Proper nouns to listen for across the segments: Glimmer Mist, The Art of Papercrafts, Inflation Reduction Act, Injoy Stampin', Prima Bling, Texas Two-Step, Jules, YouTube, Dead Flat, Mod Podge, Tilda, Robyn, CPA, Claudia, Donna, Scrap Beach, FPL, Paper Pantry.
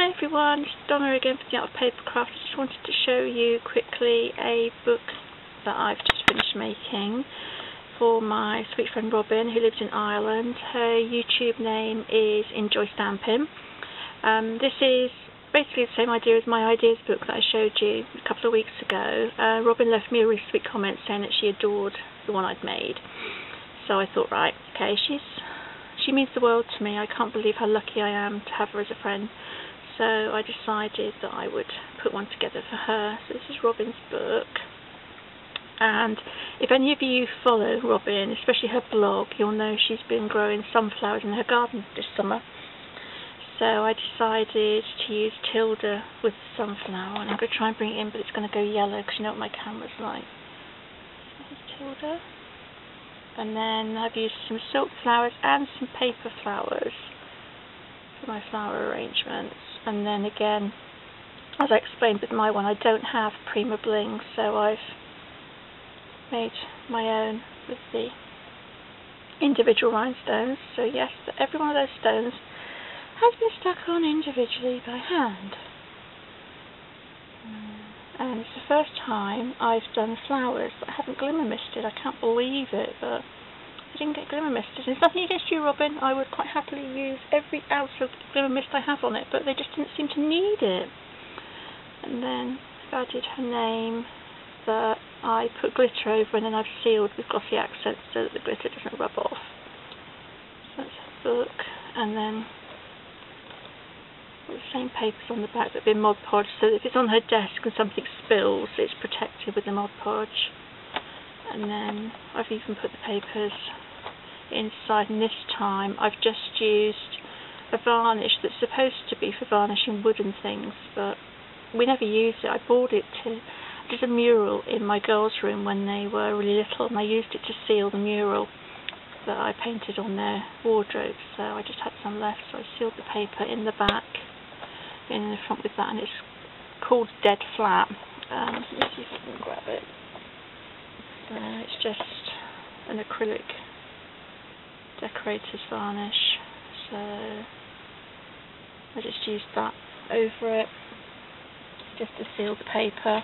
Hi everyone, it's Donna again from The Art of Papercrafts. I just wanted to show you quickly a book that I've just finished making for my sweet friend Robyn, who lives in Ireland. Her YouTube name is Injoy Stampin'. This is basically the same idea as my ideas book that I showed you a couple of weeks ago. Robyn left me a really sweet comment saying that she adored the one I'd made. So I thought, right, okay, she means the world to me. I can't believe how lucky I am to have her as a friend. So I decided that I would put one together for her. So this is Robyn's book. And if any of you follow Robyn, especially her blog, you'll know she's been growing sunflowers in her garden this summer. So I decided to use Tilda with the sunflower. And I'm going to try and bring it in, but it's going to go yellow because you know what my camera's like. This is Tilda. And then I've used some silk flowers and some paper flowers for my flower arrangements. And then again, as I explained with my one, I don't have Prima Bling, so I've made my own with the individual rhinestones. So yes, every one of those stones has been stuck on individually by hand. And it's the first time I've done flowers that I haven't glimmer misted. I can't believe it, but I didn't get glimmer misted. There's nothing against you, Robyn. I would quite happily use every ounce of glimmer mist I have on it, but they just didn't seem to need it. And then I've added her name that I put glitter over, and then I've sealed with glossy accents so that the glitter doesn't rub off. So that's her book. And then the same papers on the back that have been Mod Podge, so that if it's on her desk and something spills, it's protected with the Mod Podge. And then I've even put the papers inside, and this time I've just used a varnish that's supposed to be for varnishing wood and things, but we never use it. I bought it to... I did a mural in my girls' room when they were really little, and I used it to seal the mural that I painted on their wardrobe, so I just had some left, so I sealed the paper in the back, in the front with that, and it's called Dead Flat. Let's see if I can grab it. It's just an acrylic decorator's varnish, so I just used that over it just to seal the paper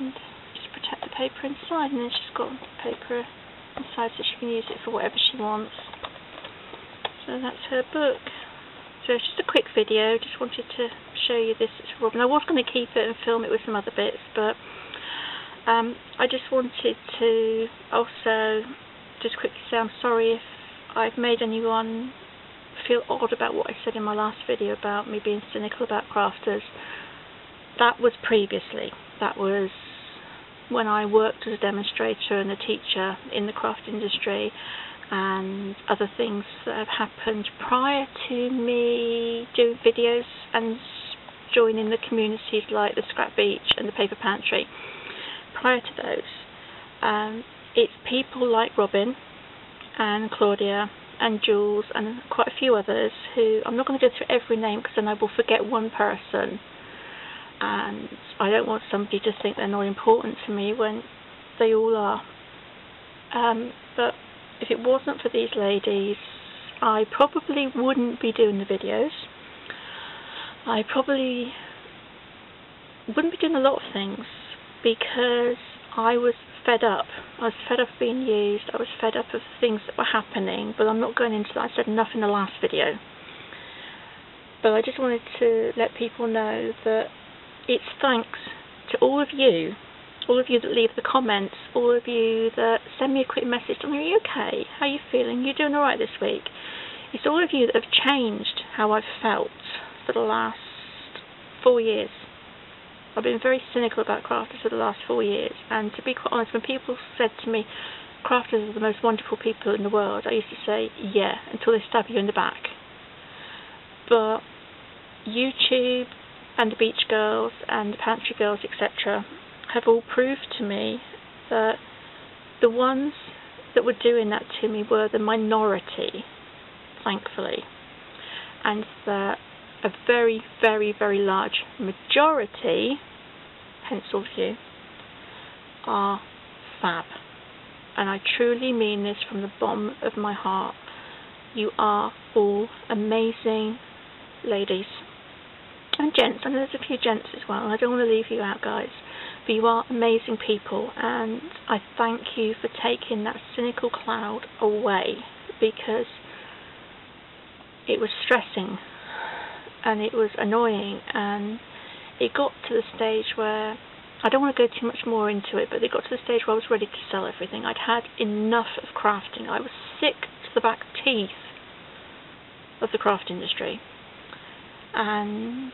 and just protect the paper inside, and then she's got paper inside so she can use it for whatever she wants. So that's her book. So it's just a quick video, just wanted to show you this. It's Robyn. I was going to keep it and film it with some other bits, but I just wanted to also just quickly say I'm sorry if I've made anyone feel odd about what I said in my last video about me being cynical about crafters. That was previously. That was when I worked as a demonstrator and a teacher in the craft industry, and other things that have happened prior to me doing videos and joining the communities like the Scrap Beach and the Paper Pantry. Prior to those, it's people like Robyn and Claudia and Jules and quite a few others who, I'm not going to go through every name because then I will forget one person, and I don't want somebody to think they're not important to me when they all are. But if it wasn't for these ladies, I probably wouldn't be doing the videos. I probably wouldn't be doing a lot of things because I was fed up. I was fed up of being used. I was fed up of things that were happening, but I'm not going into that. I said enough in the last video. But I just wanted to let people know that it's thanks to all of you that leave the comments, all of you that send me a quick message, are you okay, how are you feeling, you're doing alright this week. It's all of you that have changed how I've felt for the last 4 years. I've been very cynical about crafters for the last 4 years, and to be quite honest, when people said to me, crafters are the most wonderful people in the world, I used to say, yeah, until they stab you in the back. But YouTube and the Beach Girls and the Pantry Girls, etc., have all proved to me that the ones that were doing that to me were the minority, thankfully, and that a very, very, very large majority, hence all of you, are fab. And I truly mean this from the bottom of my heart. You are all amazing, ladies and gents. I know there's a few gents as well, and I don't want to leave you out, guys, but you are amazing people, and I thank you for taking that cynical cloud away, because it was stressing and it was annoying, and it got to the stage where I don't want to go too much more into it, but it got to the stage where I was ready to sell everything. I'd had enough of crafting. I was sick to the back teeth of the craft industry. And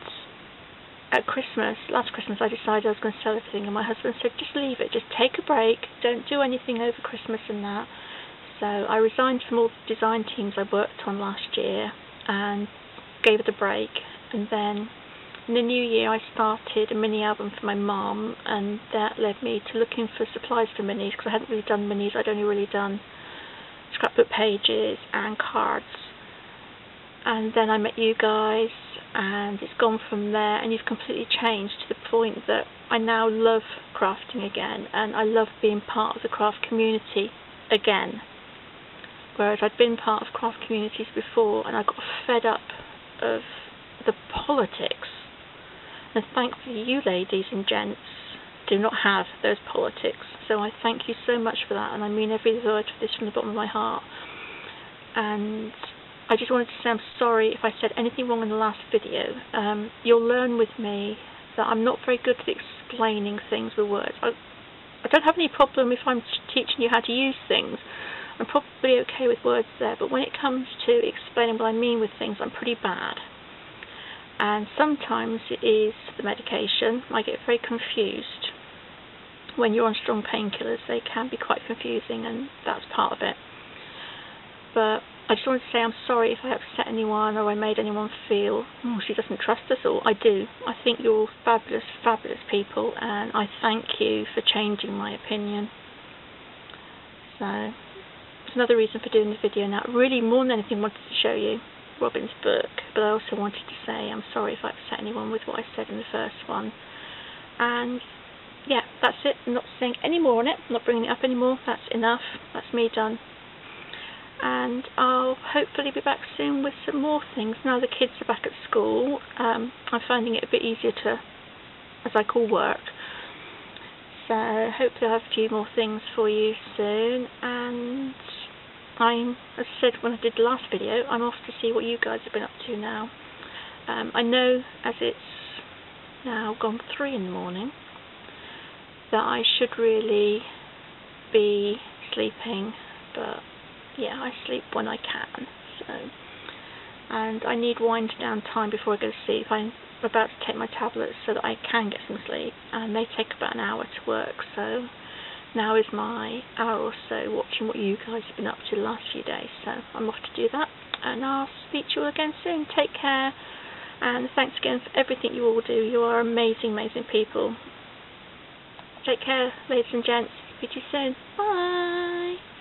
at Christmas, last Christmas, I decided I was going to sell everything, and my husband said, just leave it, just take a break, don't do anything over Christmas and that. So I resigned from all the design teams I worked on last year and gave it a break, and then in the new year I started a mini album for my mum, and that led me to looking for supplies for minis, because I hadn't really done minis, I'd only really done scrapbook pages and cards. And then I met you guys, and it's gone from there, and you've completely changed to the point that I now love crafting again, and I love being part of the craft community again. Whereas I'd been part of craft communities before, and I got fed up of the politics. And thankfully you ladies and gents do not have those politics. So I thank you so much for that, and I mean every word of this from the bottom of my heart. And I just wanted to say I'm sorry if I said anything wrong in the last video. You'll learn with me that I'm not very good at explaining things with words. I don't have any problem if I'm teaching you how to use things. I'm probably okay with words there, but when it comes to explaining what I mean with things, I'm pretty bad. And sometimes it is the medication. I get very confused. When you're on strong painkillers, they can be quite confusing, and that's part of it. But I just want to say I'm sorry if I upset anyone or I made anyone feel, oh, she doesn't trust us all. I do. I think you're all fabulous, fabulous people, and I thank you for changing my opinion. So another reason for doing the video now. Really, more than anything, wanted to show you Robyn's book, but I also wanted to say I'm sorry if I upset anyone with what I said in the first one. And yeah, that's it. I'm not saying any more on it. I'm not bringing it up anymore. That's enough. That's me done. And I'll hopefully be back soon with some more things. Now the kids are back at school, I'm finding it a bit easier to, as I call, work. So hopefully I'll have a few more things for you soon. And I'm, as I said when I did the last video, I'm off to see what you guys have been up to now. I know, as it's now gone 3 in the morning, that I should really be sleeping, but yeah, I sleep when I can. So, and I need wind down time before I go to sleep. I'm about to take my tablets so that I can get some sleep, and they take about an hour to work, so now is my hour or so watching what you guys have been up to the last few days. So I'm off to do that, and I'll speak to you all again soon. Take care, and thanks again for everything you all do. You are amazing, amazing people. Take care, ladies and gents. Speak to you soon. Bye.